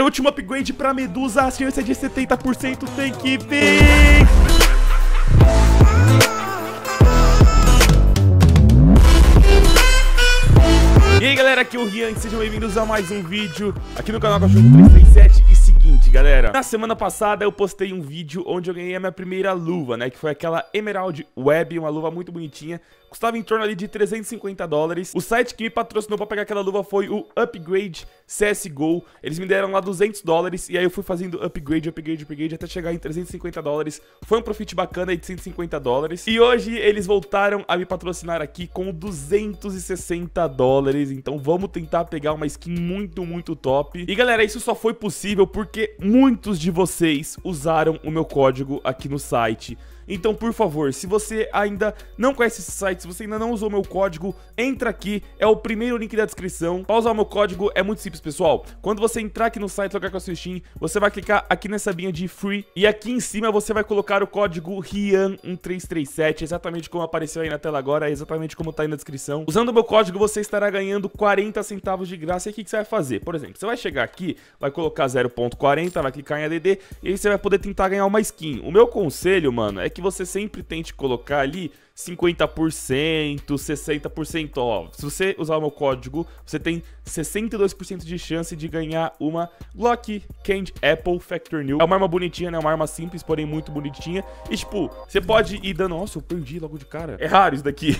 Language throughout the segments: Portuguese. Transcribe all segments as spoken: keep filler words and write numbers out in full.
galera, último upgrade pra Medusa, a chance é de setenta por cento, tem que vir! E aí galera, aqui é o Rian, sejam bem-vindos a mais um vídeo aqui no canal Cachorro três três sete. E seguinte galera, na semana passada eu postei um vídeo onde eu ganhei a minha primeira luva, né, que foi aquela Emerald Web, uma luva muito bonitinha. Custava em torno ali de trezentos e cinquenta dólares. O site que me patrocinou pra pegar aquela luva foi o Upgrade C S G O. Eles me deram lá duzentos dólares. E aí eu fui fazendo upgrade, upgrade, upgrade até chegar em trezentos e cinquenta dólares. Foi um profit bacana aí de cento e cinquenta dólares. E hoje eles voltaram a me patrocinar aqui com duzentos e sessenta dólares. Então vamos tentar pegar uma skin muito, muito top. E galera, isso só foi possível porque muitos de vocês usaram o meu código aqui no site. Então, por favor, se você ainda não conhece esse site, se você ainda não usou meu código, entra aqui, é o primeiro link da descrição. Para usar o meu código é muito simples, pessoal. Quando você entrar aqui no site e logar com a sua Steam, você vai clicar aqui nessa abinha de Free e aqui em cima você vai colocar o código rian um três três sete, exatamente como apareceu aí na tela agora, exatamente como tá aí na descrição. Usando o meu código, você estará ganhando quarenta centavos de graça. E o que que você vai fazer? Por exemplo, você vai chegar aqui, vai colocar zero ponto quarenta, vai clicar em A D D e aí você vai poder tentar ganhar uma skin. O meu conselho, mano, é que você sempre tente colocar ali cinquenta por cento, sessenta por cento, ó, se você usar o meu código, você tem sessenta e dois por cento de chance de ganhar uma Glock Candy Apple Factor New. É uma arma bonitinha, né, uma arma simples, porém muito bonitinha. E tipo, você pode ir dando, nossa, eu perdi logo de cara. É raro isso daqui.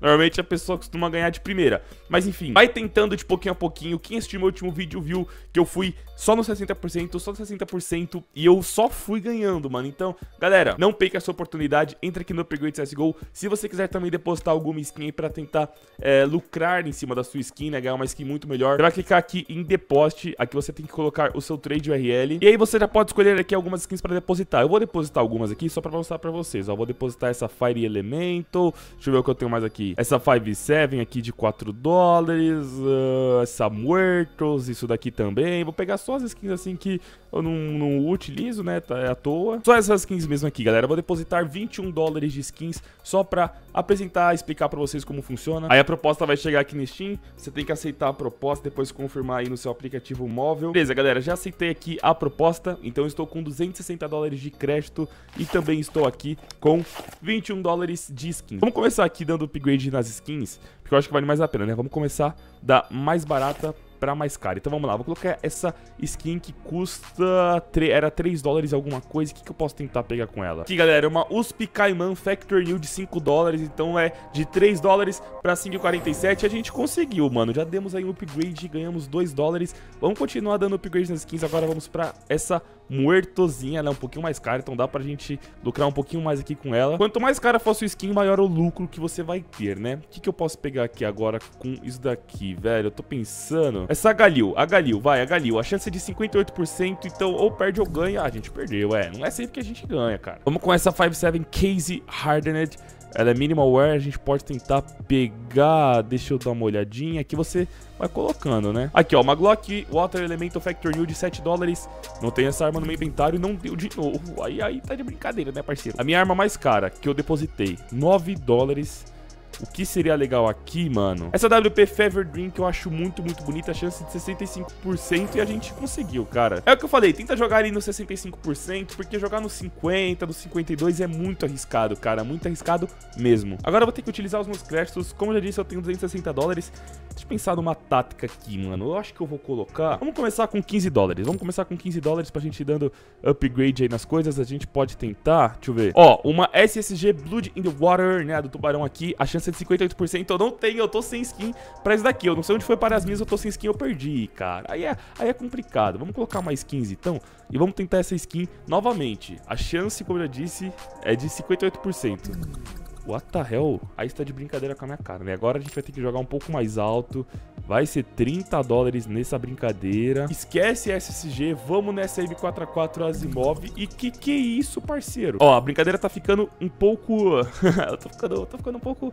Normalmente a pessoa costuma ganhar de primeira. Mas enfim, vai tentando de pouquinho a pouquinho. Quem assistiu meu último vídeo viu que eu fui só no sessenta por cento, só no sessenta por cento e eu só fui ganhando, mano. Então, galera, não perca a sua oportunidade, entra aqui no Upgrade C S G O. Se você quiser também depositar alguma skin aí pra tentar é, lucrar em cima da sua skin, né, ganhar uma skin muito melhor, você vai clicar aqui em depósito. Aqui você tem que colocar o seu trade U R L. E aí você já pode escolher aqui algumas skins pra depositar. Eu vou depositar algumas aqui só pra mostrar pra vocês, ó. Vou depositar essa Fire Elemental. Deixa eu ver o que eu tenho mais aqui. Essa cinco sete aqui de quatro dólares. uh, Essa Muertos, isso daqui também. Vou pegar só as skins assim que eu não, não utilizo, né, tá, é à toa. Só essas skins mesmo aqui, galera. Eu vou depositar vinte e um dólares de skins só pra apresentar, explicar pra vocês como funciona. Aí a proposta vai chegar aqui no Steam, você tem que aceitar a proposta, depois confirmar aí no seu aplicativo móvel. Beleza, galera, já aceitei aqui a proposta, então eu estou com duzentos e sessenta dólares de crédito e também estou aqui com vinte e um dólares de skin. Vamos começar aqui dando upgrade nas skins, porque eu acho que vale mais a pena, né? Vamos começar da mais barata pra mais cara. Então vamos lá, vou colocar essa skin que custa era três dólares alguma coisa. O que, que eu posso tentar pegar com ela? Aqui, galera, é uma U S P Caiman Factor New de cinco dólares. Então é de três dólares pra cinco e quarenta e sete. A gente conseguiu, mano. Já demos aí um upgrade, ganhamos dois dólares. Vamos continuar dando upgrade nas skins. Agora vamos pra essa Muertozinha, ela é um pouquinho mais cara, então dá pra gente lucrar um pouquinho mais aqui com ela. Quanto mais cara for sua skin, maior o lucro que você vai ter, né? O que, que eu posso pegar aqui agora com isso daqui, velho? Eu tô pensando... Essa Galil, a Galil, vai, a Galil. A chance é de cinquenta e oito por cento, então ou perde ou ganha. Ah, a gente perdeu, é. Não é sempre que a gente ganha, cara. Vamos com essa cinco sete Case Hardened. Ela é minimal wear, a gente pode tentar pegar... Deixa eu dar uma olhadinha. Aqui você vai colocando, né? Aqui, ó, uma Glock Water Elemental Factor New de sete dólares. Não tem essa arma no meu inventário e não deu de novo. Aí, aí tá de brincadeira, né, parceiro? A minha arma mais cara, que eu depositei, nove dólares. O que seria legal aqui, mano? Essa W P Fever Dream que eu acho muito, muito bonita. A chance de sessenta e cinco por cento e a gente conseguiu, cara. É o que eu falei, tenta jogar ali no sessenta e cinco por cento, porque jogar no cinquenta por cento, no cinquenta e dois por cento é muito arriscado, cara. Muito arriscado mesmo. Agora eu vou ter que utilizar os meus créditos. Como eu já disse, eu tenho duzentos e sessenta dólares. Deixa eu pensar numa tática aqui, mano. Eu acho que eu vou colocar... Vamos começar com quinze dólares. Vamos começar com quinze dólares pra gente ir dando upgrade aí nas coisas. A gente pode tentar... Deixa eu ver. Ó, uma S S G Blood In the Water, né? A do tubarão aqui. A chance de cinquenta e oito por cento eu não tenho, eu tô sem skin pra isso daqui. Eu não sei onde foi para as minhas, eu tô sem skin, eu perdi, cara. Aí é, aí é complicado. Vamos colocar mais skins então e vamos tentar essa skin novamente. A chance, como eu já disse, é de cinquenta e oito por cento. What the hell? Aí você tá de brincadeira com a minha cara, né? Agora a gente vai ter que jogar um pouco mais alto. Vai ser trinta dólares nessa brincadeira. Esquece S S G, vamos nessa M quatro A quatro Asiimov. E que que é isso, parceiro? Ó, a brincadeira tá ficando um pouco... eu, tô ficando, eu tô ficando um pouco...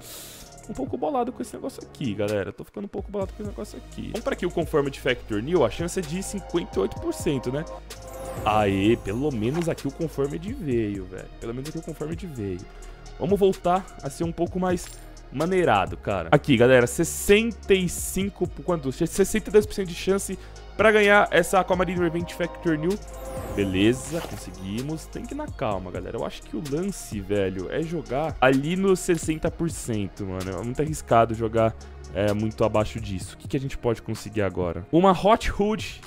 Um pouco bolado com esse negócio aqui, galera. Eu tô ficando um pouco bolado com esse negócio aqui. Vamos pra aqui o Conformity Factor New. A chance é de cinquenta e oito por cento, né? Aê, pelo menos aqui o Conformity veio, velho. Pelo menos aqui o Conformity veio. Vamos voltar a ser um pouco mais maneirado, cara. Aqui, galera, sessenta e cinco por cento, quanto? sessenta e dois por cento de chance pra ganhar essa Comedy Revenge Factor New. Beleza, conseguimos. Tem que ir na calma, galera. Eu acho que o lance, velho, é jogar ali nos sessenta por cento, mano. É muito arriscado jogar é, muito abaixo disso. O que, que a gente pode conseguir agora? Uma Hot Hood.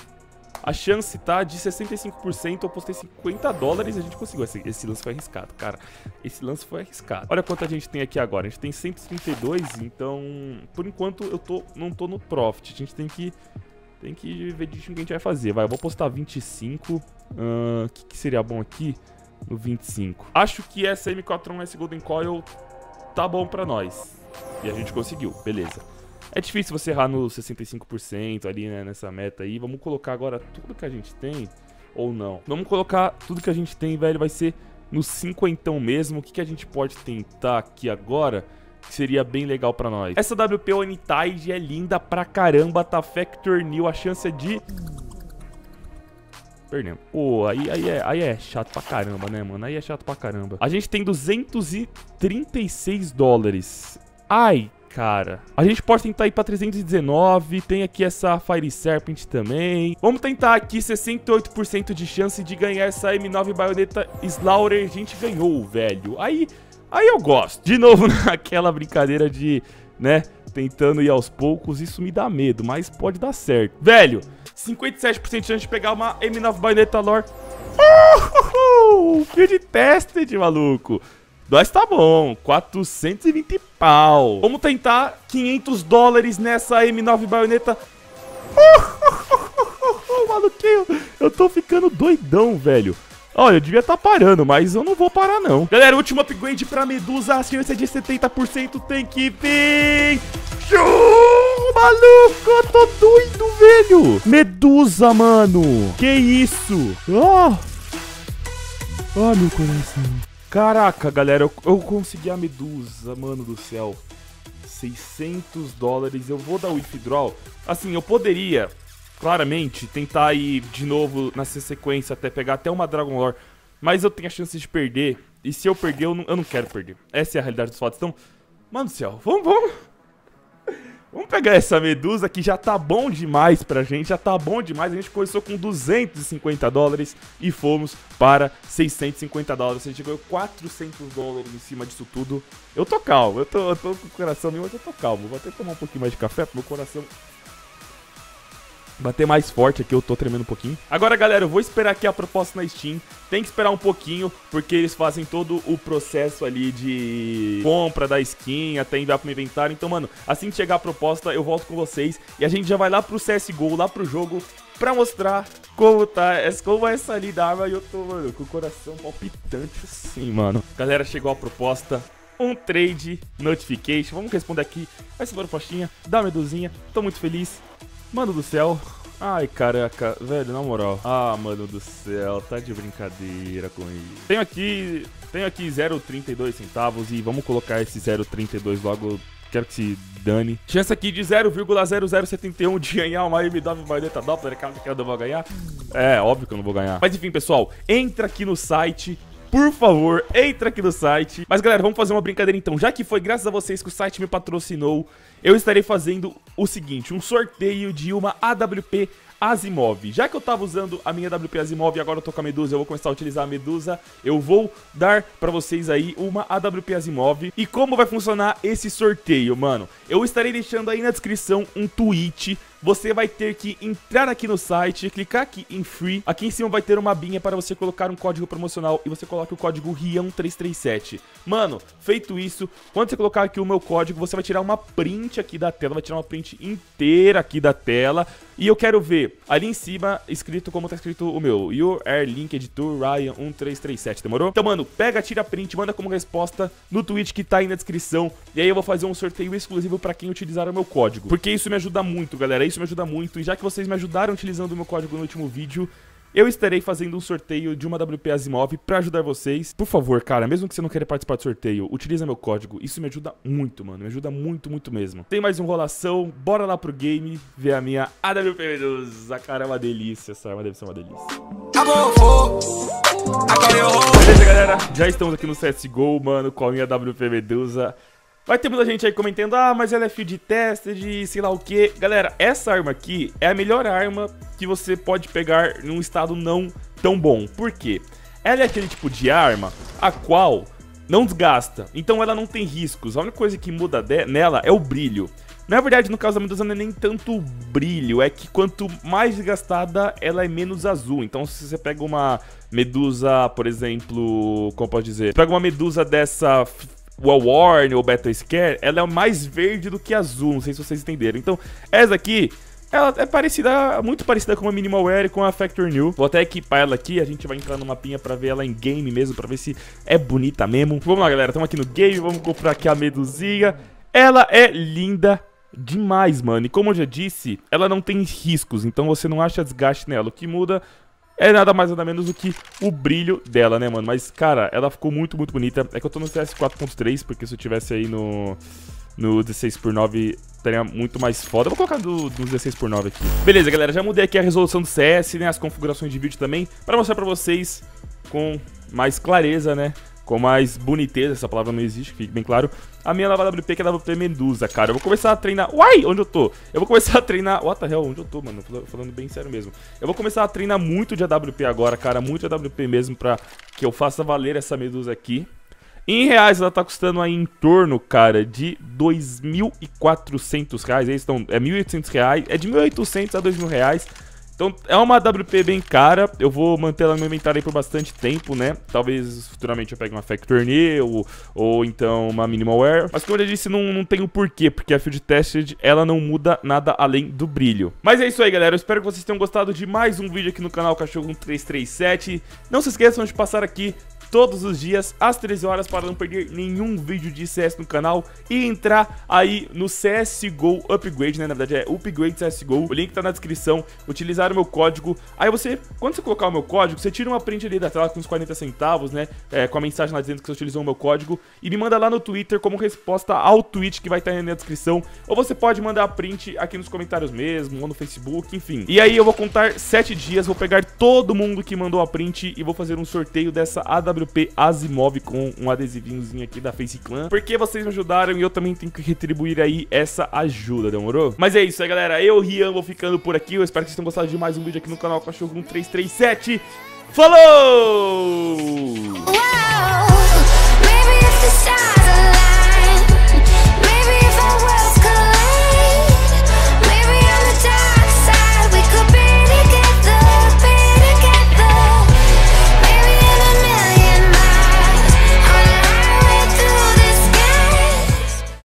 A chance tá de sessenta e cinco por cento. Eu postei cinquenta dólares e a gente conseguiu. Esse, esse lance foi arriscado, cara. Esse lance foi arriscado. Olha quanto a gente tem aqui agora. A gente tem cento e trinta e dois, então... Por enquanto, eu tô, não tô no profit. A gente tem que... Tem que ver o que a gente vai fazer. Vai, eu vou postar vinte e cinco. O uh, que, que seria bom aqui? No vinte e cinco. Acho que essa M quatro um S Golden Coil tá bom pra nós. E a gente conseguiu, beleza. É difícil você errar no sessenta e cinco por cento ali, né, nessa meta aí. Vamos colocar agora tudo que a gente tem. Ou não? Vamos colocar tudo que a gente tem, velho. Vai ser no cinquentão mesmo. O que, que a gente pode tentar aqui agora? Que seria bem legal pra nós. Essa W P One Tide é linda pra caramba. Tá Factor New. A chance é de... Perdemos. Pô, oh, aí, aí, é, aí é chato pra caramba, né, mano? Aí é chato pra caramba. A gente tem duzentos e trinta e seis dólares. Ai, cara. A gente pode tentar ir pra trezentos e dezenove. Tem aqui essa Fire Serpent também. Vamos tentar aqui sessenta e oito por cento de chance de ganhar essa M nove Bayonetta Slaughter. A gente ganhou, velho. Aí... Aí eu gosto. De novo naquela brincadeira de, né, tentando ir aos poucos. Isso me dá medo, mas pode dar certo. Velho, cinquenta e sete por cento de chance de pegar uma M nove Bayonetta Lore. Uhul! Field tested, maluco. Nós tá bom. quatrocentos e vinte pau. Vamos tentar quinhentos dólares nessa M nove Bayonetta. Uhul, maluquinho. Eu tô ficando doidão, velho. Olha, eu devia estar parando, mas eu não vou parar, não. Galera, último upgrade pra Medusa. A chance é de setenta por cento. Tem que vir. Show, maluco. Eu tô doido, velho. Medusa, mano. Que isso? Ó. Oh. Ó, oh, meu coração. Caraca, galera. Eu, eu consegui a Medusa, mano do céu. seiscentos dólares. Eu vou dar withdraw. Assim, eu poderia... Claramente, tentar ir de novo nessa sequência até pegar até uma Dragon Lore. Mas eu tenho a chance de perder. E se eu perder, eu não, eu não quero perder. Essa é a realidade dos fatos. Então, mano do céu, vamos, vamos. Vamos pegar essa Medusa que já tá bom demais pra gente. Já tá bom demais. A gente começou com duzentos e cinquenta dólares e fomos para seiscentos e cinquenta dólares. A gente ganhou quatrocentos dólares em cima disso tudo. Eu tô calmo. Eu tô, eu tô com o coração meu, mas eu tô calmo. Vou até tomar um pouquinho mais de café pro meu coração... Bater mais forte aqui, eu tô tremendo um pouquinho. Agora, galera, eu vou esperar aqui a proposta na Steam. Tem que esperar um pouquinho, porque eles fazem todo o processo ali de compra da skin, até enviar pro meu inventário. Então, mano, assim que chegar a proposta, eu volto com vocês. E a gente já vai lá pro C S G O, lá pro jogo, pra mostrar como tá, como é essa ali da arma. E eu tô, mano, com o coração palpitante assim, mano. Galera, chegou a proposta. Um trade notification. Vamos responder aqui. Vai embora, postinha, dá uma meduzinha. Tô muito feliz. Mano do céu. Ai, caraca. Velho, na moral. Ah, mano do céu. Tá de brincadeira com isso. Tenho aqui... Tenho aqui zero vírgula trinta e dois centavos. E vamos colocar esse zero vírgula trinta e dois logo. Quero que se dane. Chance aqui de zero vírgula zero zero sete um de ganhar uma M nove Bayonetta Doppler. Cara, que eu não vou ganhar. É, óbvio que eu não vou ganhar. Mas enfim, pessoal. Entra aqui no site... Por favor, entra aqui no site. Mas galera, vamos fazer uma brincadeira então. Já que foi graças a vocês que o site me patrocinou, eu estarei fazendo o seguinte: um sorteio de uma A W P Asiimov. Já que eu tava usando a minha A W P Asiimov e agora eu tô com a Medusa, eu vou começar a utilizar a Medusa. Eu vou dar pra vocês aí uma A W P Asiimov. E como vai funcionar esse sorteio, mano? Eu estarei deixando aí na descrição um tweet. Você vai ter que entrar aqui no site, clicar aqui em free. Aqui em cima vai ter uma abinha para você colocar um código promocional e você coloca o código rian três três sete. Mano, feito isso, quando você colocar aqui o meu código, você vai tirar uma print aqui da tela, vai tirar uma print inteira aqui da tela. E eu quero ver ali em cima escrito como tá escrito o meu, your air linked to rian um três três sete, demorou? Então, mano, pega, tira a print, manda como resposta no tweet que tá aí na descrição. E aí eu vou fazer um sorteio exclusivo para quem utilizar o meu código, porque isso me ajuda muito, galera. Isso me ajuda muito, e já que vocês me ajudaram utilizando o meu código no último vídeo, eu estarei fazendo um sorteio de uma W P Asiimov pra ajudar vocês. Por favor, cara, mesmo que você não queira participar do sorteio, utiliza meu código, isso me ajuda muito, mano, me ajuda muito, muito mesmo. Tem mais enrolação, bora lá pro game ver a minha A W P Medusa, cara, é uma delícia, essa arma deve ser uma delícia. Beleza, galera, já estamos aqui no C S G O, mano, com a minha A W P Medusa. Vai ter muita gente aí comentando, ah, mas ela é fio de teste, de sei lá o que. Galera, essa arma aqui é a melhor arma que você pode pegar num estado não tão bom. Por quê? Ela é aquele tipo de arma a qual não desgasta, então ela não tem riscos. A única coisa que muda nela é o brilho. Na verdade, no caso da Medusa não é nem tanto brilho, é que quanto mais desgastada, ela é menos azul. Então se você pega uma Medusa, por exemplo, como pode dizer? Você pega uma Medusa dessa... Wall Warn ou Battle Scare, ela é mais verde do que azul, não sei se vocês entenderam. Então, essa aqui, ela é parecida, muito parecida com a Minimal Wear e com a Factor New. Vou até equipar ela aqui, a gente vai entrar no mapinha pra ver ela em game mesmo, pra ver se é bonita mesmo. Vamos lá, galera, estamos aqui no game, vamos comprar aqui a Medusinha. Ela é linda demais, mano, e como eu já disse, ela não tem riscos, então você não acha desgaste nela, o que muda... é nada mais nada menos do que o brilho dela, né, mano? Mas, cara, ela ficou muito, muito bonita. É que eu tô no C S quatro ponto três, porque se eu tivesse aí no, no dezesseis por nove, estaria muito mais foda. Eu vou colocar do, do dezesseis por nove aqui. Beleza, galera, já mudei aqui a resolução do C S, né, as configurações de vídeo também, pra mostrar pra vocês com mais clareza, né, com mais boniteza, essa palavra não existe, fique bem claro, a minha nova A W P, que é a A W P Medusa, cara. Eu vou começar a treinar... Uai! Onde eu tô? Eu vou começar a treinar... What the hell? Onde eu tô, mano? Falando bem sério mesmo. Eu vou começar a treinar muito de A W P agora, cara. Muito de A W P mesmo, pra que eu faça valer essa Medusa aqui. Em reais, ela tá custando aí em torno, cara, de dois mil e quatrocentos reais. É isso, então, é mil e oitocentos reais. É de mil e oitocentos a dois mil reais. Então, é uma A W P bem cara, eu vou manter ela no meu inventário aí por bastante tempo, né? Talvez futuramente eu pegue uma Factor New, ou, ou então uma Minimal Wear. Mas como eu já disse, não, não tem o porquê, porque a Field Tested, ela não muda nada além do brilho. Mas é isso aí, galera. Eu espero que vocês tenham gostado de mais um vídeo aqui no canal Cachorro um três três sete. Não se esqueçam de passar aqui todos os dias, às treze horas, para não perder nenhum vídeo de C S no canal e entrar aí no C S G O Upgrade, né? Na verdade é Upgrade C S G O, o link tá na descrição, utilizar o meu código, aí você, quando você colocar o meu código, você tira uma print ali da tela com uns quarenta centavos, né? É, com a mensagem lá dizendo que você utilizou o meu código e me manda lá no Twitter como resposta ao tweet que vai estar aí na descrição, ou você pode mandar a print aqui nos comentários mesmo, ou no Facebook, enfim. E aí eu vou contar sete dias, vou pegar todo mundo que mandou a print e vou fazer um sorteio dessa A W P A W P Asiimov com um adesivinhozinho aqui da Face Clan, porque vocês me ajudaram e eu também tenho que retribuir aí essa ajuda, demorou? Mas é isso aí, galera, eu, Rian, vou ficando por aqui, eu espero que vocês tenham gostado de mais um vídeo aqui no canal Cachorro um três três sete, falou!